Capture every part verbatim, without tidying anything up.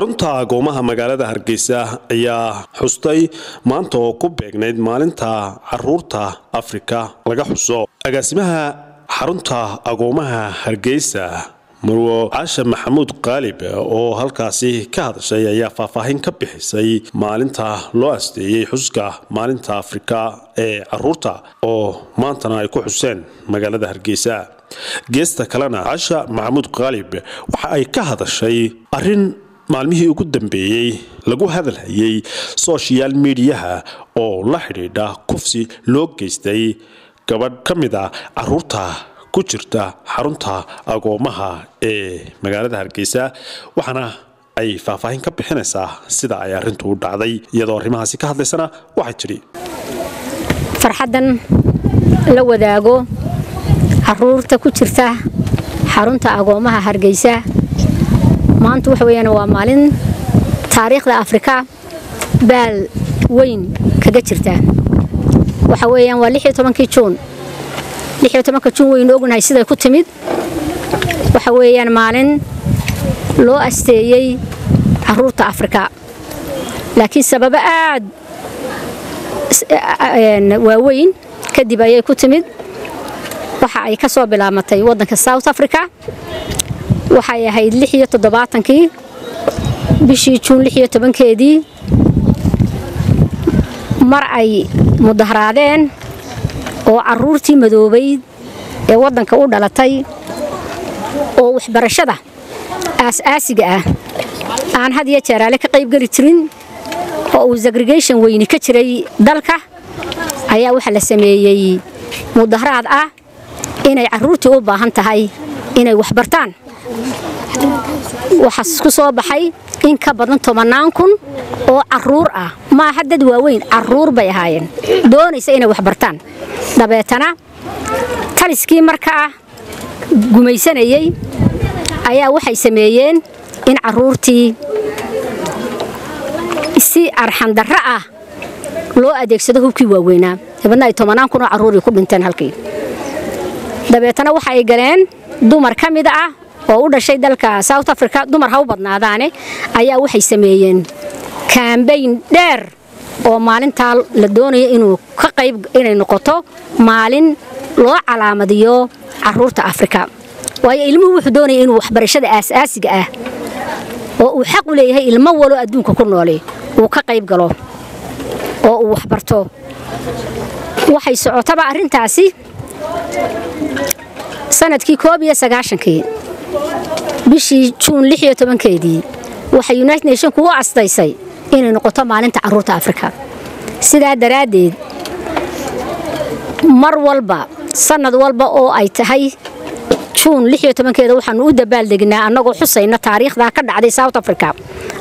xarunta agoomaha magaalada Hargeysa ayaa xustay maanta oo ku beegnayd maalinta caruurta Afrika laga xuso. Agaasimaha xarunta agoomaha Hargeysa marwo Caasha Maxamuud Qaalib oo halkaasi ka hadashay ayaa faahfaahin ka bixisay maalinta loo asteeyay xuska maalinta Afrika ee caruurta oo maanta ay ku xuseen magaalada Hargeysa. Geesta kalena Caasha Maxamuud Qaalib waxa ay ka hadashay arrin maalmihii ugu dambeeyay lagu hadalhayay social media oo la xiriidha kufsi loo geystay gabadh ka mid ah caruurta ku jirta xarunta agoomaha ee magaalada Hargeysa waxana ay faahfaahin ka bixinaysaa sida ay arrintu u dhacday iyadoo arrimahaasi ka hadlaysana waxa jiri farxadan la wadaago caruurta ku jirta xarunta agoomaha Hargeysa. maanta waxa weeyaan waa maalin taariikhda Afrika baal weyn kaga jirta. waxa weeyaan waa lix iyo toban Juun. lix iyo toban Juun weyn ognahay sida ku timid. waxa weeyaan maalin loo asteeyay caruurta Afrika. laakiin sabab aad waa weyn kadib ayay ku timid. waxa ay ka soo bilaabantay wadanka South Africa. waxay ahayd lix iyo toddobaatan-kii bishii Juun lix iyo toban-keedii mar ay mudaharaadeen oo caruurtii madoobayd ee wadanka u dhalatay oo waxbarashada aas-aasiga ah aan had iyo jeer ka qayb gali jirin oo segregation weyni ka jiray dalka ayaa waxa la sameeyay mudaharaad ah inay caruurtii u baahan tahay inay waxbartaan. waxas ku soo baxay in ka badan toban kun oo caruur ah ma haddad waaweyn caruur bay ahaayeen doonaysa inay wax bartaan dabeetana taliskii markaa gumaysanayay ayaa waxay sameeyeen in caruurtii si arxan darra ah loo adeegsado hubkii waaweynaa tabadna ay toban kun oo caruur ku dhinteen halkii dabeetana waxay galeen dumar kamid ah oo dhashay dalka South Africa dumar haw badnaadaane ayaa waxay sameeyeen campaign dheer oo maalinta la doonayo inuu ka qayb inay noqoto maalin loo calaamadiyo caruurta Afrika. waayo ilmuhu wuxuu doonayaa inuu waxbarashada aas-aasiga ah oo uu xaq u leeyahay ilmo walo adduunka ku nool uu ka qayb galo oo uu waxbarto. waxay socotaba arrintaasi sanadkii koob iyo sagaashan-kii bishii Juun lix iyo toban-keedii waxa United Nations ku astaysay inay noqoto maalinta caruurta Afrika. sidaa daraadeed mar walba sanad walba oo ay tahay Juun lix iyo toban-keeda waxaan u dabaal degnaa anagoo xusayna taariikhda ka dhacday South Africa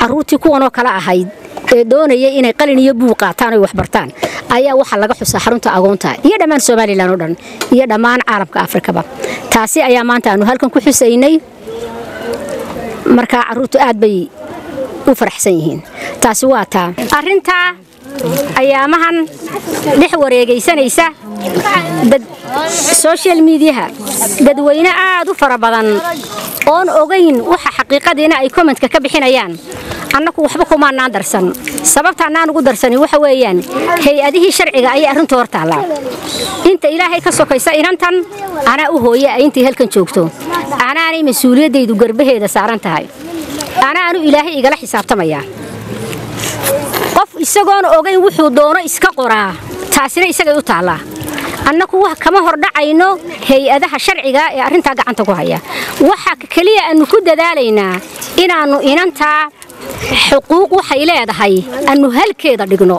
caruurtii kuwan oo kala ahayd ee doonaya inay qalin iyo buuq qaataan oo wax bartaan ayaa waxa laga xusaa xarunta agoonta iyo dhamaan Soomaaliland oo dhan iyo dhamaan caalamka Afrikaba. taasi ayaa maanta aanu halkan ku xusaynay. marka caruurtu aad bay u faraxsan yihiin taasi waa taa arrinta ayaamahan dhex wareegaysanaysa dad social media dadweyne aad u fara badan oon ogeyn waxa xaqiiqadeena ay comment-ka ka bixinayaan annaku waxba kuma naan darsan sababta aan ugu darsanay waxa weeyaan hay'adihii sharciga ay arrinta hor taala inta ilaahay ka sokaysa inantan ana u hooyay intii halkan joogto أنا أنا مسؤولية دي دو قربه هذا سعران تهاي أنا أنا إلهي إجلا حساب تمايا قف إستقان أوجي وحضانة إسكقرا تحسين إستقيو تعلا أنك وح كم هردا عينه هي هذا الشرع جا يعرفن تاج عن تقوية وح كليه أنه كده دالينا إن إنه إن أنت حقوق وحيلة هذا هاي أنه هل كده دقنو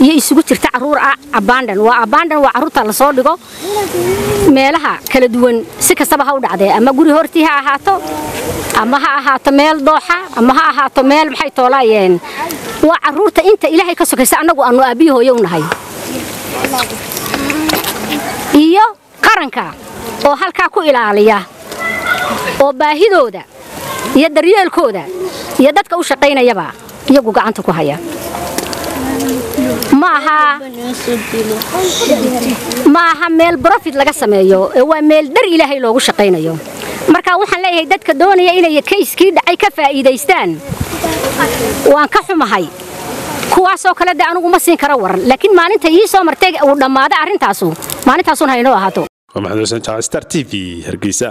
iyo isugu jirta aruur abandon waa abandon waa aruurta la soo dhigo meelaha kala duwan si kastaba ha u dhacday ama guri hortii ha ahaato ama ha ahaato meel dooxa ama ha ahaato meel maxay toolayeen waa aruurta inta ilaahay ka sokaysa anagu aanu abiy hooyo nahay iyo qaranka oo halka ku ilaaliya oo baahidooda iyo daryeelkooda iyo dadka u shaqeynayaba iyagu gacanta ku haya maaha maaha meel profit laga sameeyo ee waa meel dar ilaahay loogu shaqeynayo marka waxaan leeyahay dadka doonaya inay kayskii dhacay ka faa'iideystaan waan ka xumahay kuwaas oo kale daanugu ma siin kara waran laakiin maalinta ii soo martay oo dhamaada arintaasu maalintaasuna hayno ahaato maxamed xasan taastar tv hargeysa.